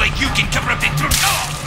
like you can cover up the truth. Oh!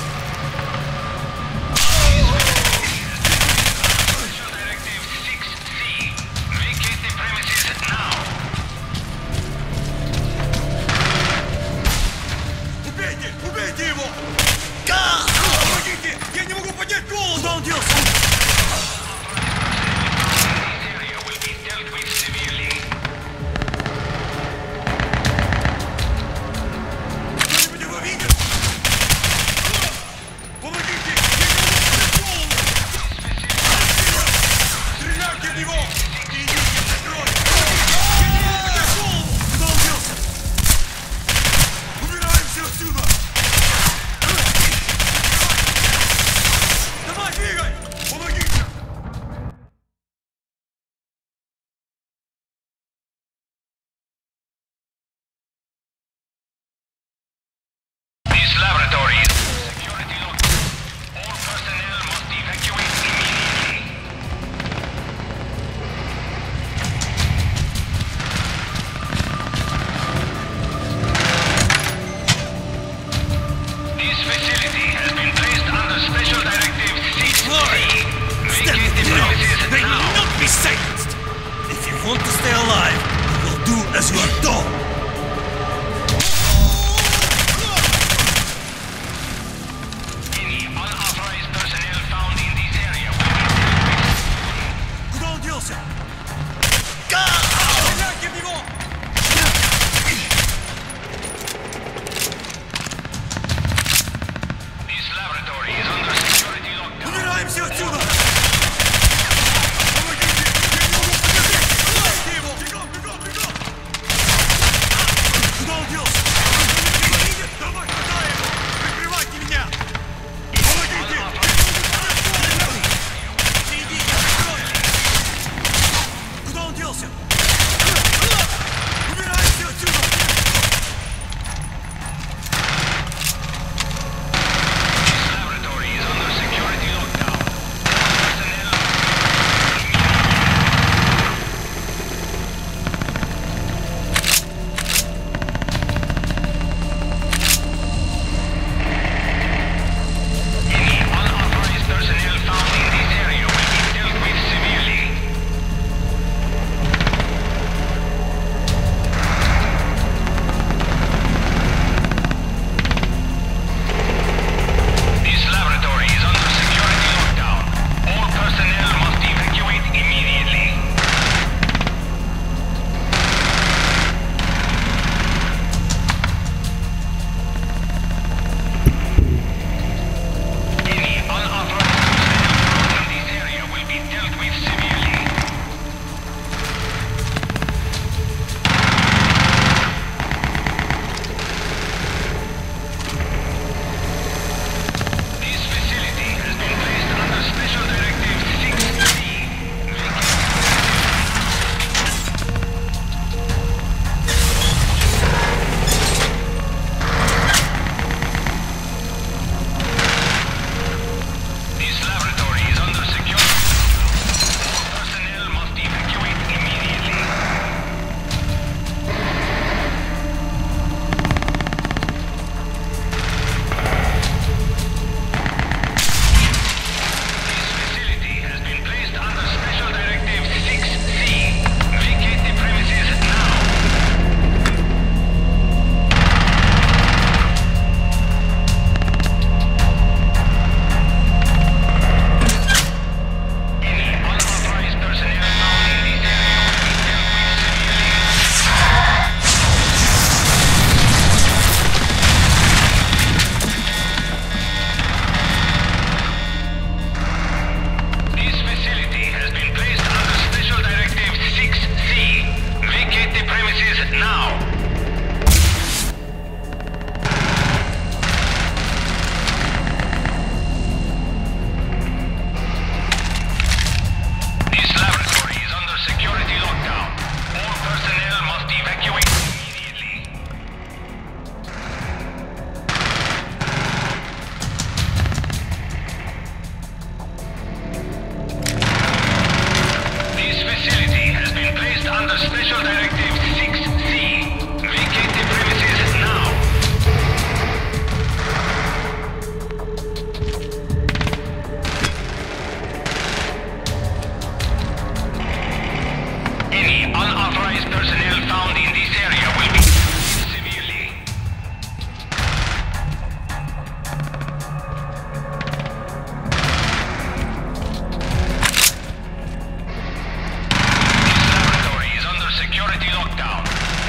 Singularity lockdown.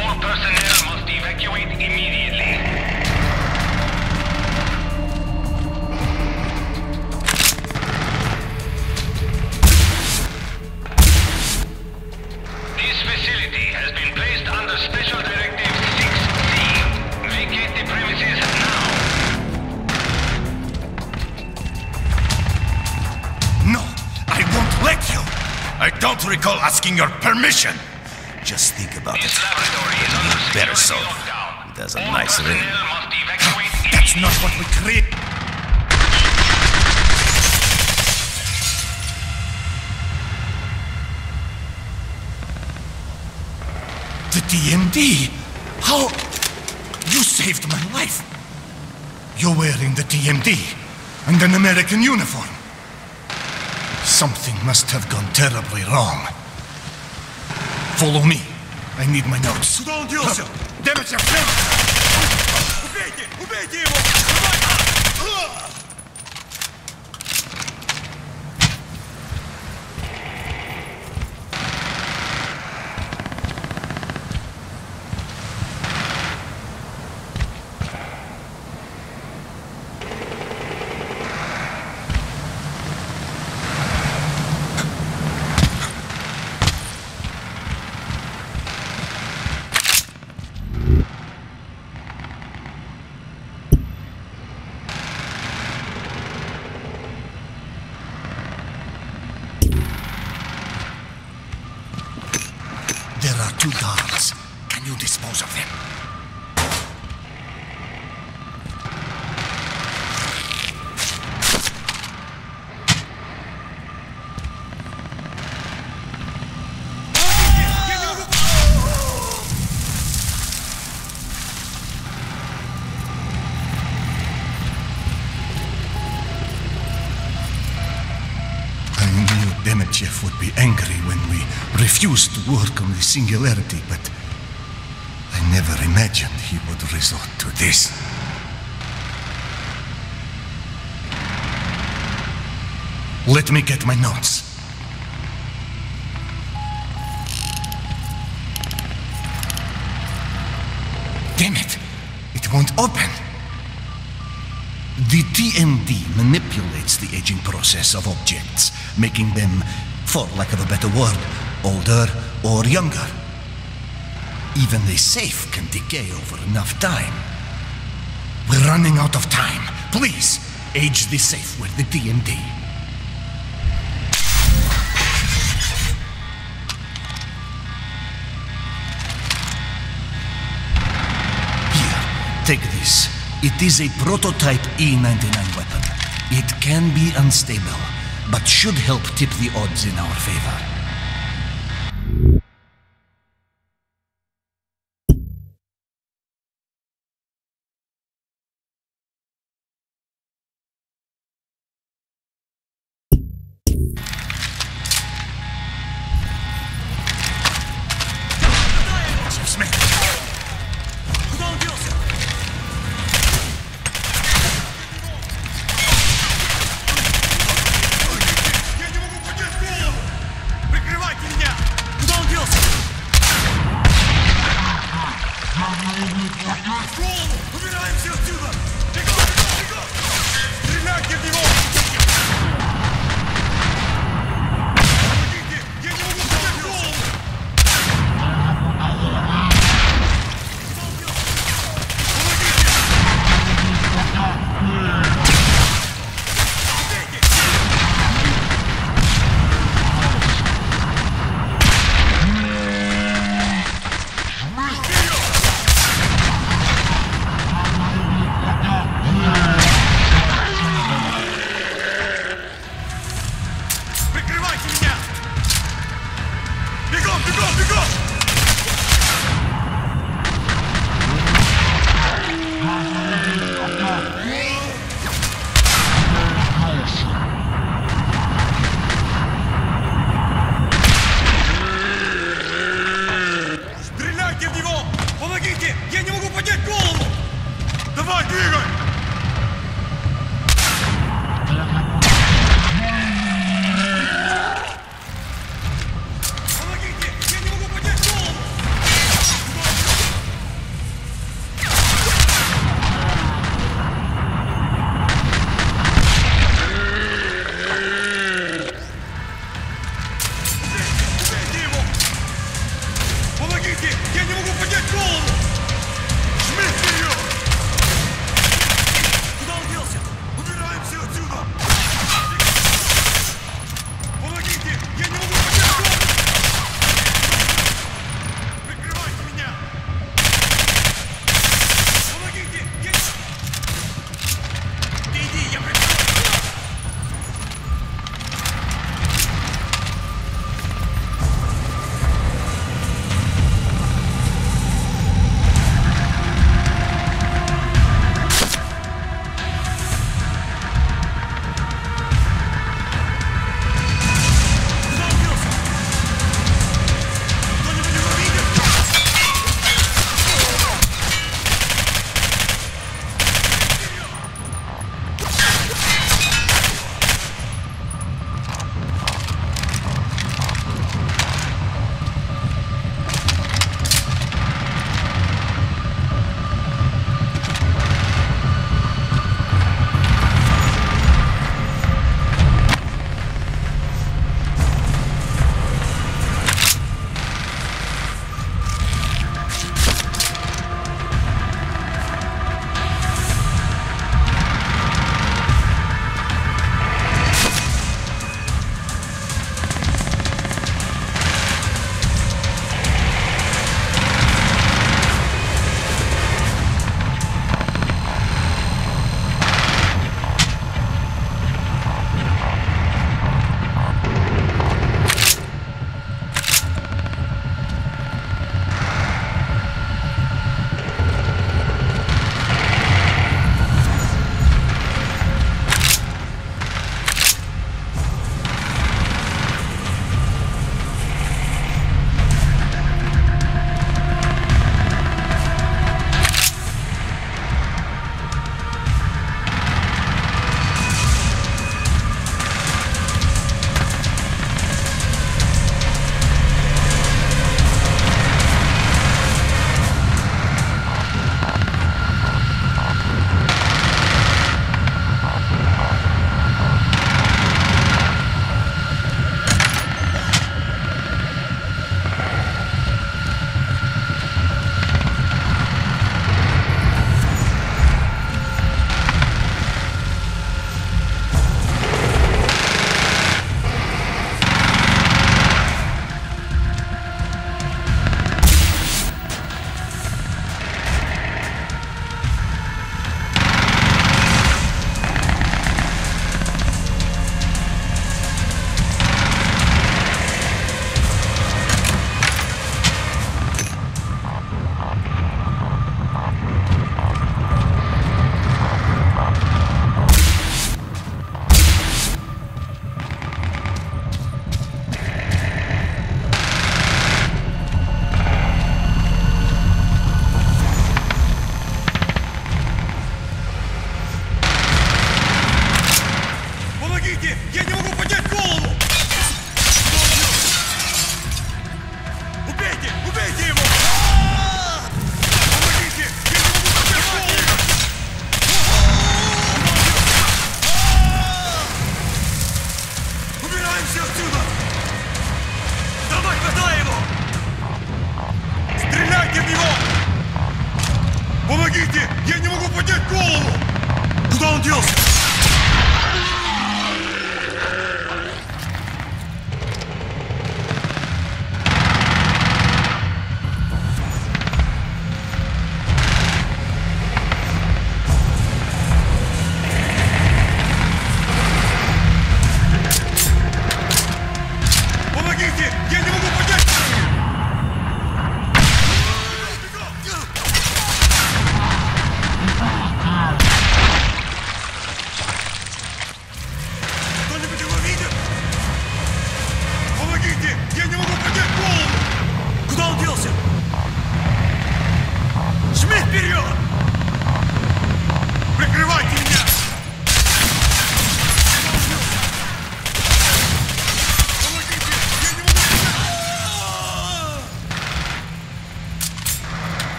All personnel must evacuate immediately. This facility has been placed under Special Directive 6C. Vacate the premises now. No, I won't let you. I don't recall asking your permission. Just think about this it. Better so. Lockdown. It has a all nice ring. That's not what we create. The DMD? How? You saved my life. You're wearing the TMD and an American uniform. Something must have gone terribly wrong. Follow me. I need my notes. Куда он делся? Дэмэдж, прямо! Убейте! Убейте его! Давай! Guards. Can you dispose of them? Jeff would be angry when we refused to work on the singularity, but I never imagined he would resort to this. Let me get my notes. Damn it! It won't open! The TMD manipulates the aging process of objects, making them, for lack of a better word, older or younger. Even a safe can decay over enough time. We're running out of time. Please, age the safe with the TMD. Here, take this. It is a prototype E99 weapon. It can be unstable, but should help tip the odds in our favor. Помогите! Я не могу поднять!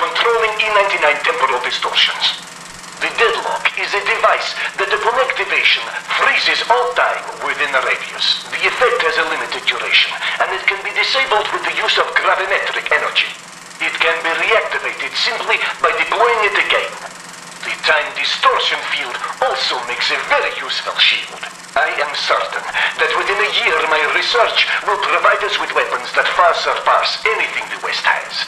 controlling E99 temporal distortions. The deadlock is a device that upon activation freezes all time within a radius. The effect has a limited duration, and it can be disabled with the use of gravimetric energy. It can be reactivated simply by deploying it again. The time distortion field also makes a very useful shield. I am certain that within a year my research will provide us with weapons that far surpass anything the West has.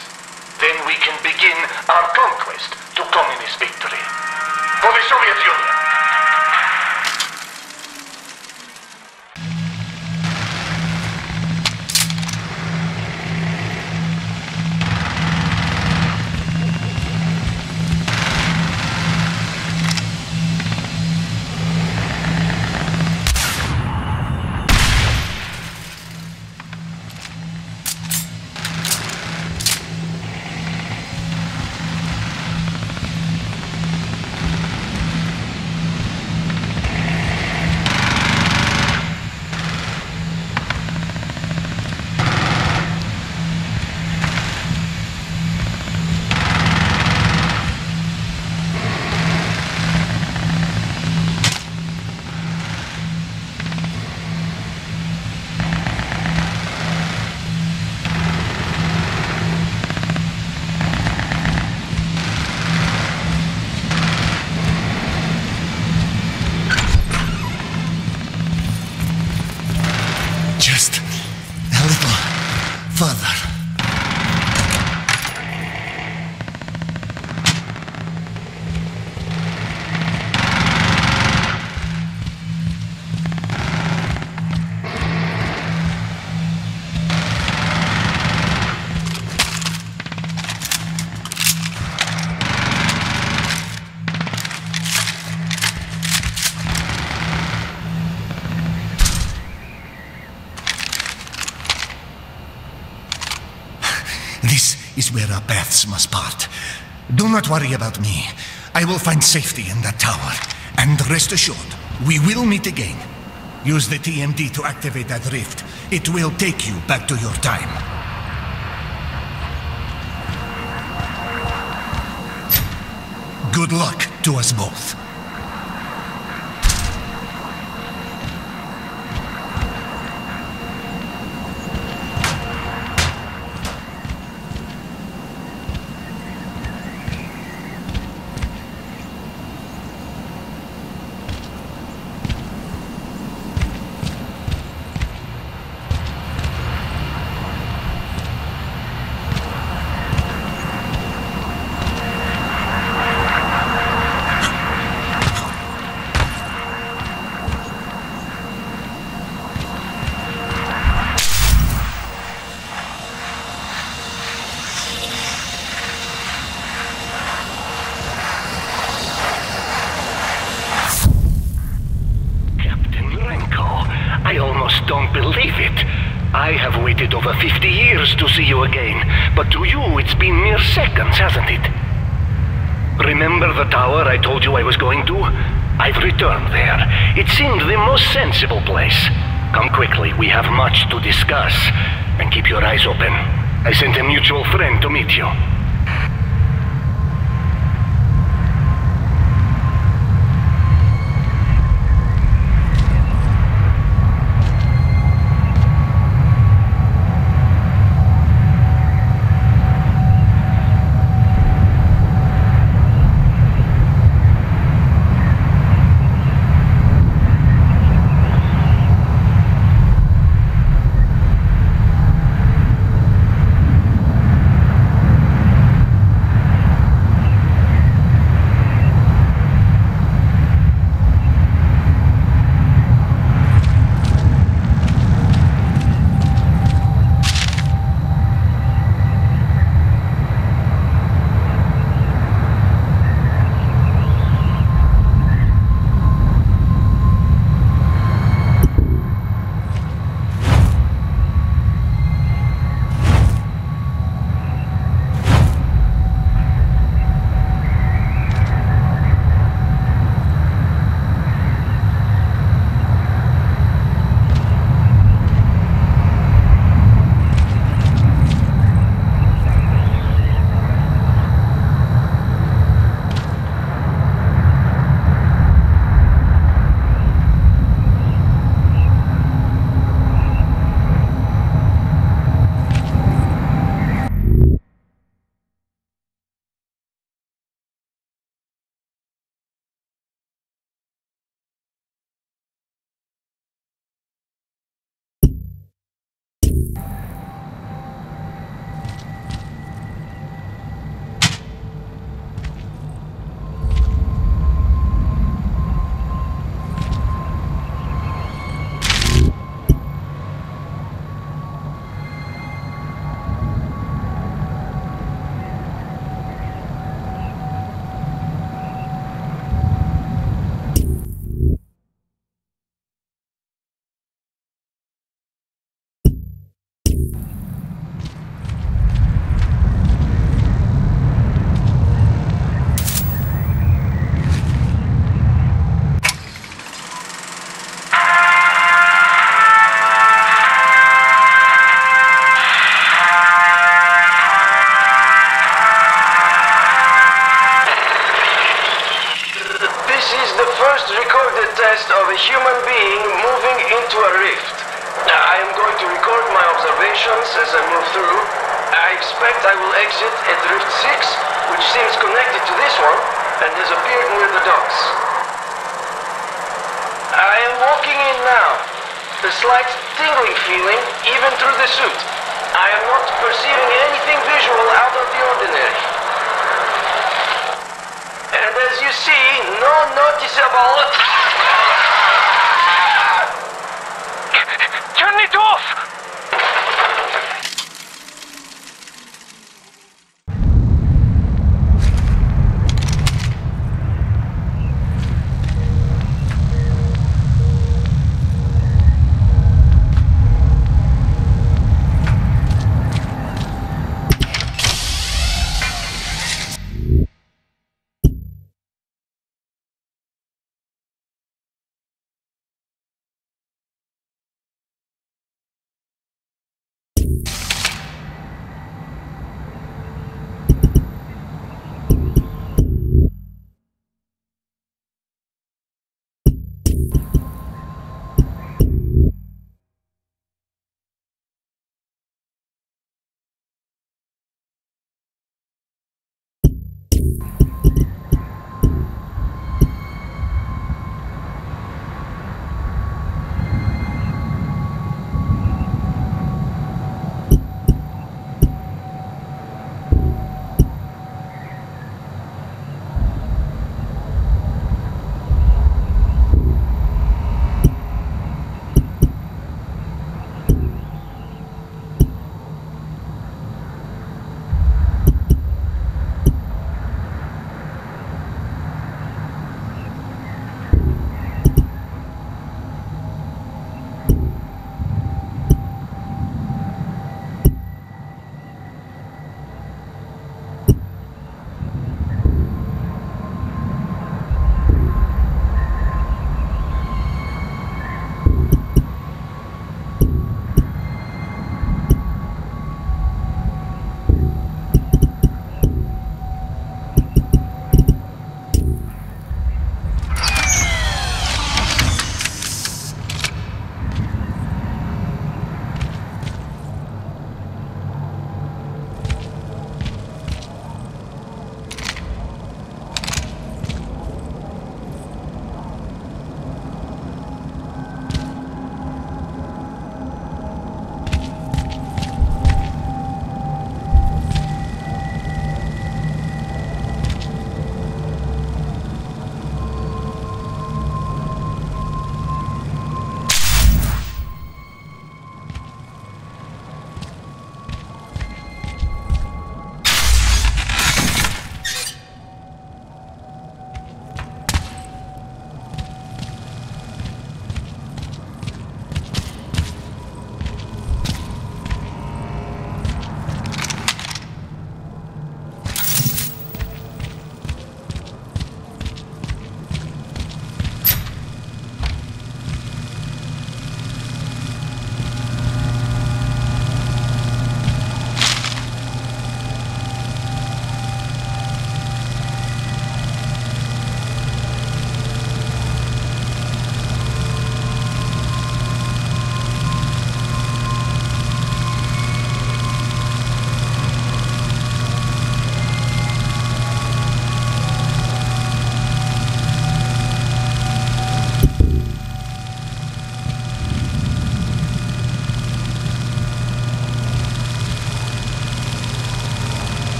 Then we can begin our conquest to communist victory. For the Soviet Union! Where our paths must part. Do not worry about me. I will find safety in that tower. And rest assured, we will meet again. Use the TMD to activate that rift. It will take you back to your time. Good luck to us both. Over 50 years to see you again, but to you it's been mere seconds, hasn't it? Remember the tower I told you I was going to? I've returned there. It seemed the most sensible place. Come quickly, we have much to discuss, and keep your eyes open. I sent a mutual friend to meet you. is the first recorded test of a human being moving into a rift. I am going to record my observations as I move through. I expect I will exit at Rift 6, which seems connected to this one, and has appeared near the docks. I am walking in now. A slight tingling feeling, even through the suit. I am not perceiving anything visual out of the ordinary. And as you see, no noticeable